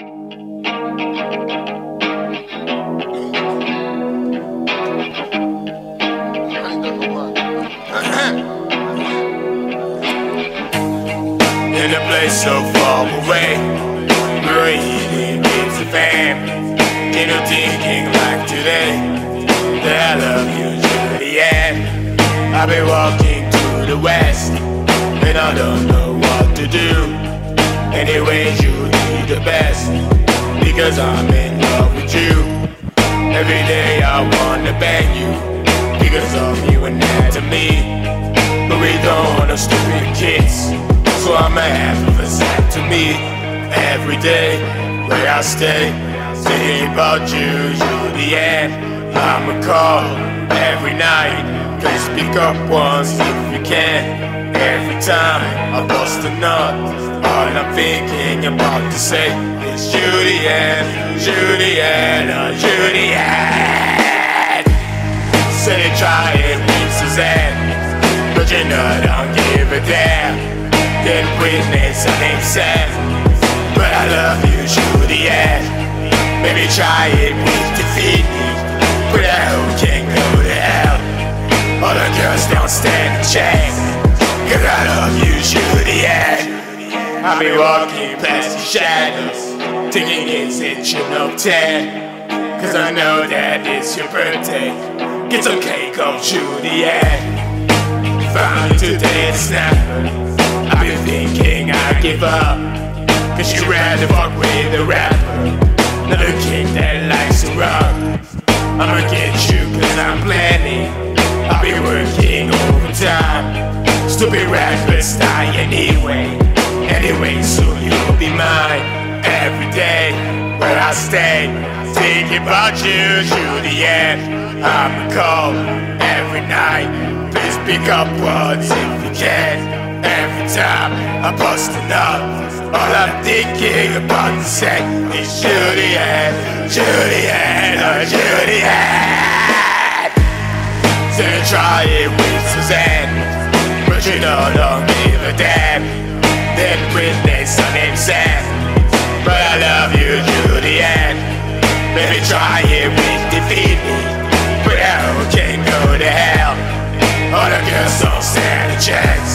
In a place so far away, breathing is a fame. You know, thinking like today, that I love you usually end. I've been walking to the west, and I don't know what to do. Anyways, you need the best, because I'm in love with you. Every day I wanna bang you, because of you and that to me. But we don't wanna stupid kids, so I'ma have a sack to me. Every day where I stay, thinking about you, you're the end. I'ma call every night, please pick up once if you can. Every time I bust a nut, all I'm thinking about to say is Juliet, Juliet, oh Juliet. Say so try it with Suzanne, but you know I don't give a damn. Then witness a name said, but I love you to the end. Maybe try it with defeat, but I hope can't go to hell. All the girls don't stand a chance, cause I love you to the end. I've been walking past the shadows, thinking is it your no 10? Cause I know that it's your birthday, get some cake on Juliet. Found you today, it's not. I've been thinking I give up, cause you'd rather fuck with a rapper, not a kid that likes to rock. I'ma get you cause I'm planning, I'll be working overtime. Stupid rappers die anyway, anyway soon you'll be mine. Every day where I stay, thinking about you to the end. I'ma call every night, please pick up words if you can. Every time I bust it up, all I'm thinking about to say is Juliet, Juliet, oh Juliet. So try it with Suzanne, but you know don't give a damn. Then witness her name Sam, but I love you Juliet. Maybe try it with defeat me, but I can't go to hell. All the girls don't stand a chance,